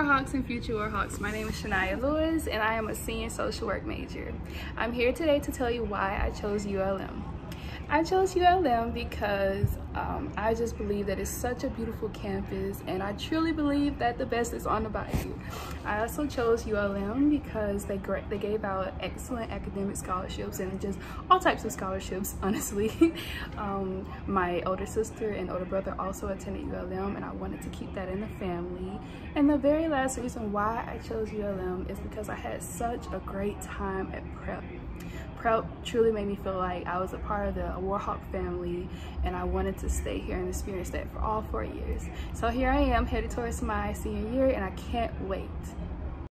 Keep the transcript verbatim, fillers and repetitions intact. Warhawks and future Warhawks, my name is Shania Lewis and I am a senior social work major. I'm here today to tell you why I chose U L M. I chose U L M because um, I just believe that it's such a beautiful campus and I truly believe that the best is on the bayou. I also chose U L M because they, they gave out excellent academic scholarships and just all types of scholarships, honestly. um, my older sister and older brother also attended U L M and I wanted to keep that in the family. And the very last reason why I chose U L M is because I had such a great time at PREP. PREP truly made me feel like I was a part of the Warhawk family and I wanted to stay here and experience that for all four years. So here I am headed towards my senior year and I can't wait.